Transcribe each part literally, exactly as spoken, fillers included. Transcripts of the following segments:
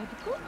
Он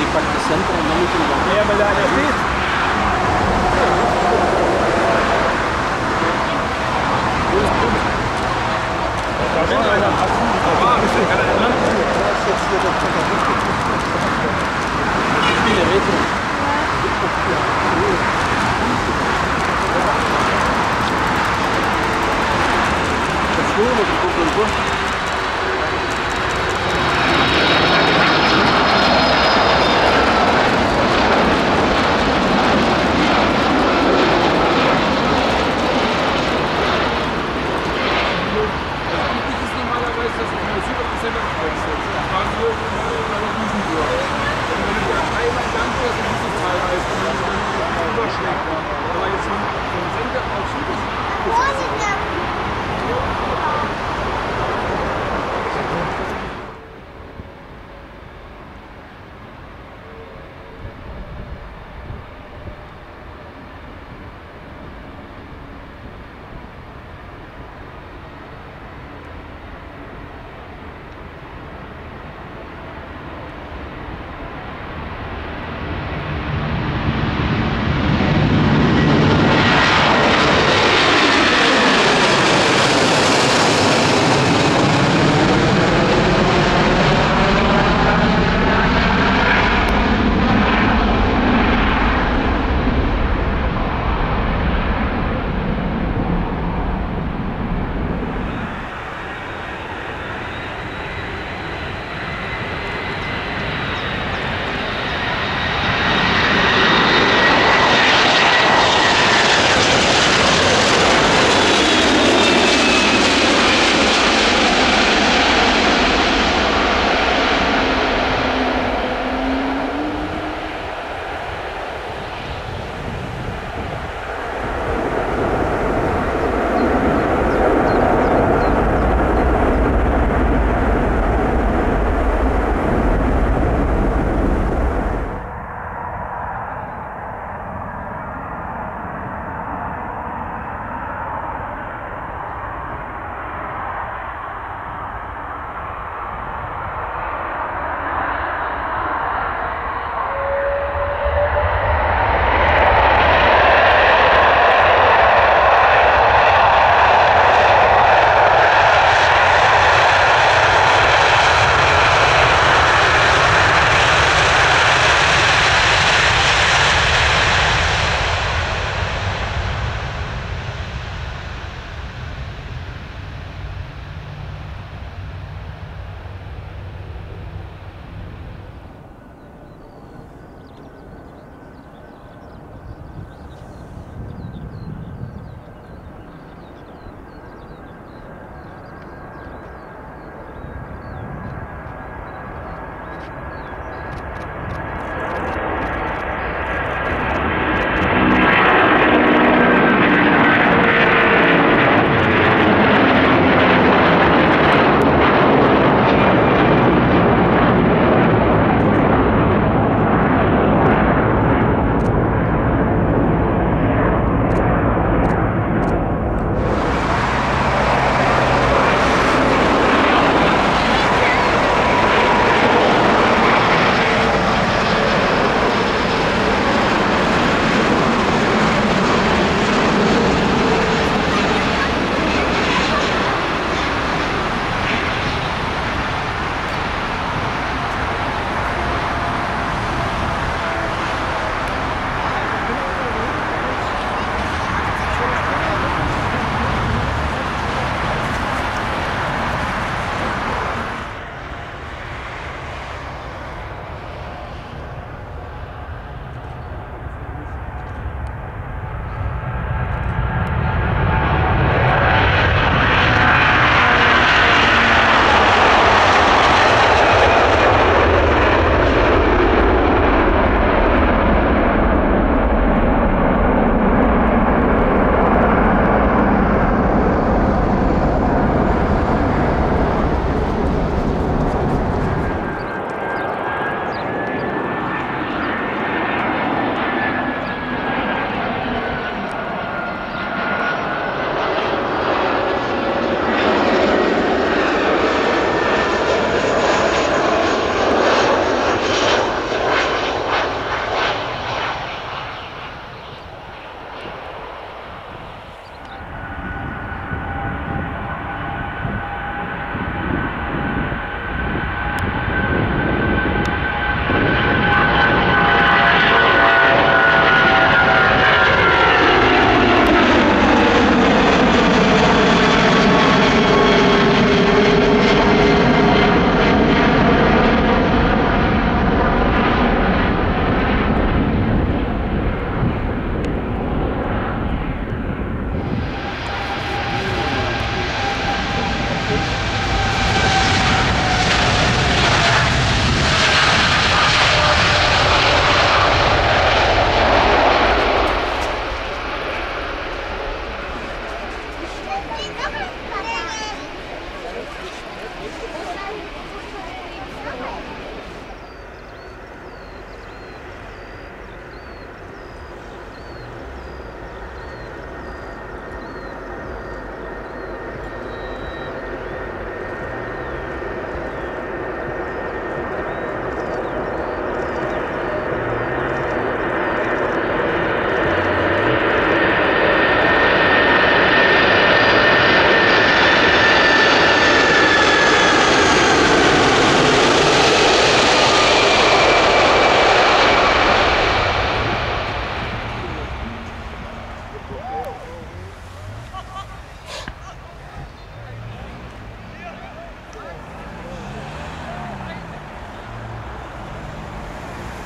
и парк-центр на митинге. Субтитры сделал DimaTorzok.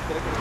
Yes.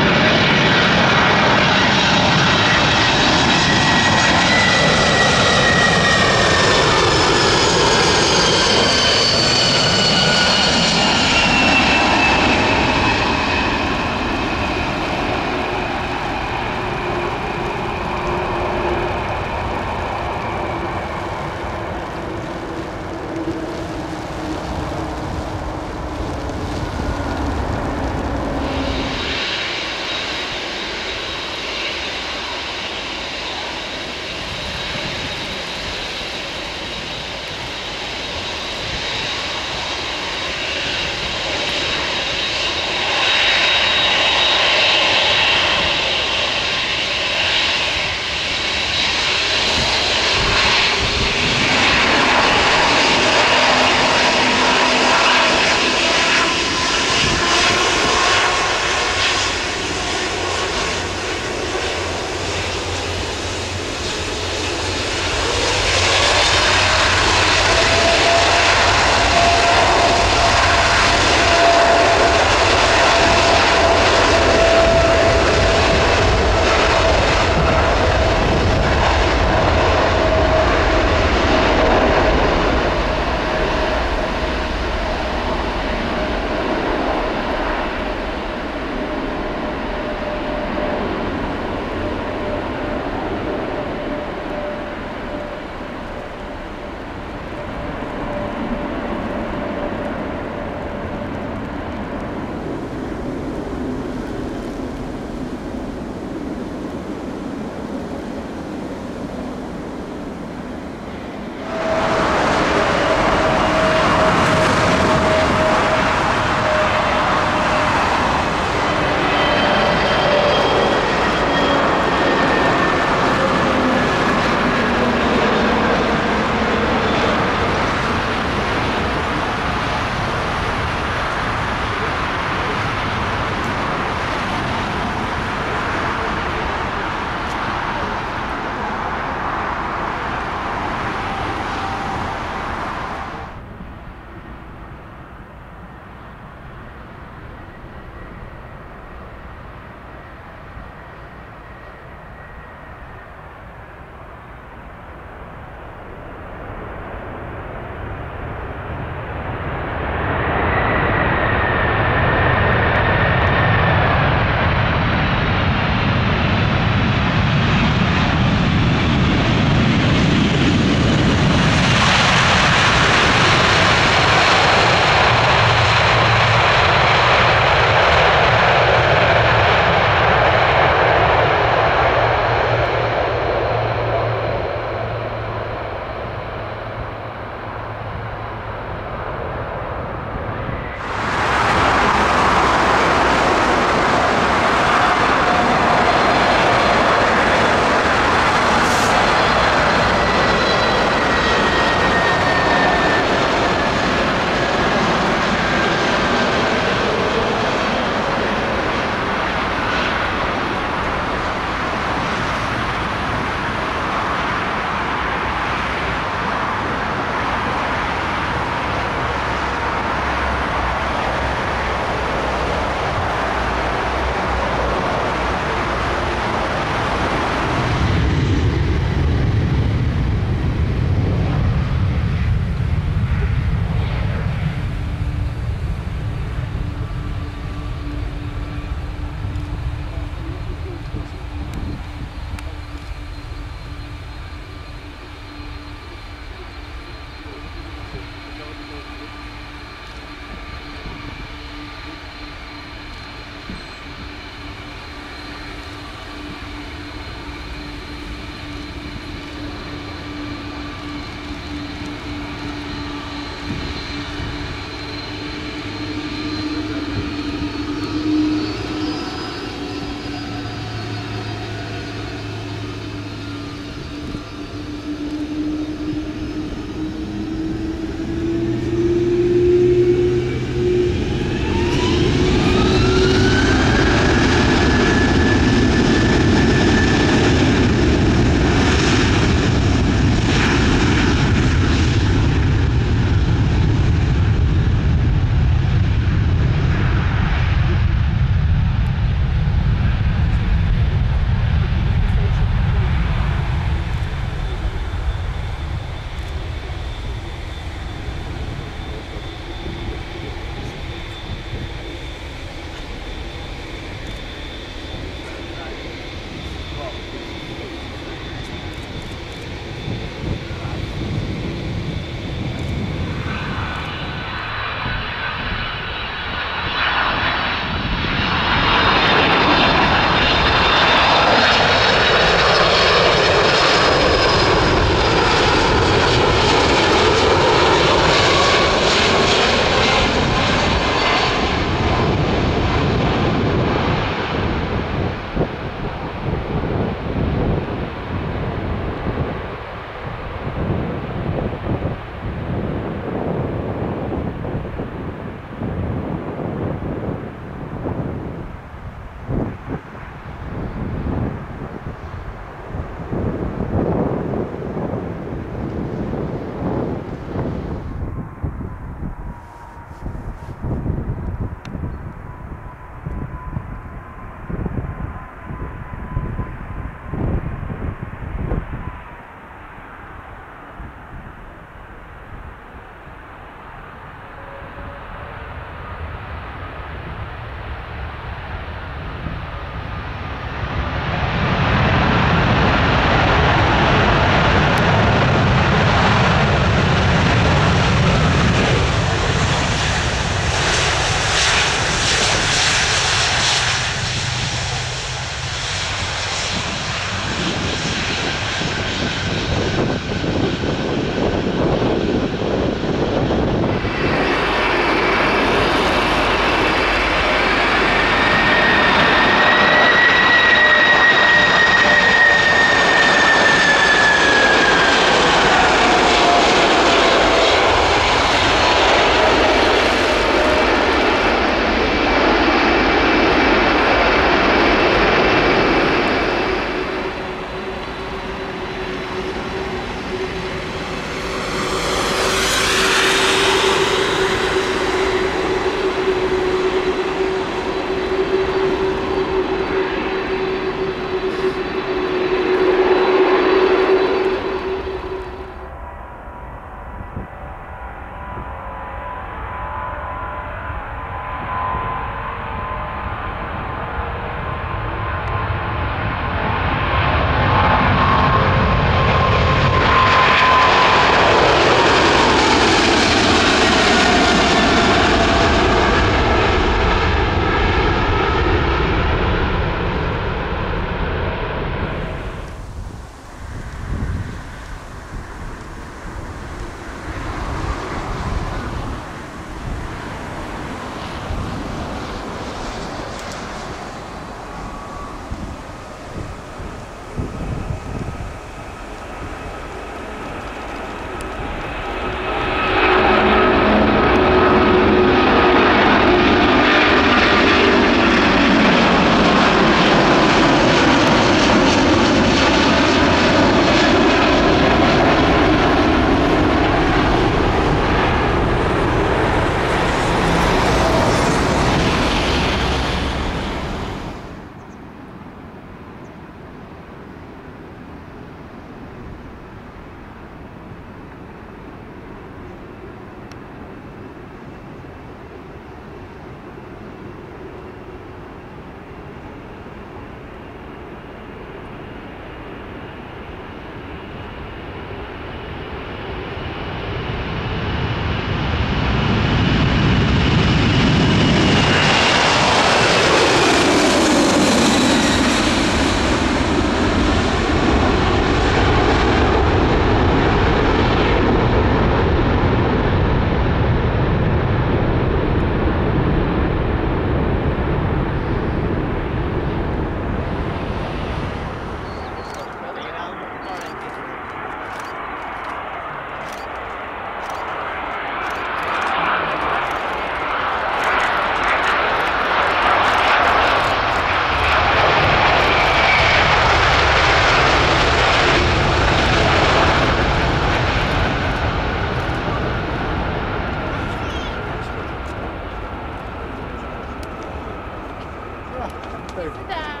Да.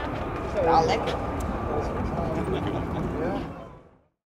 Далеко.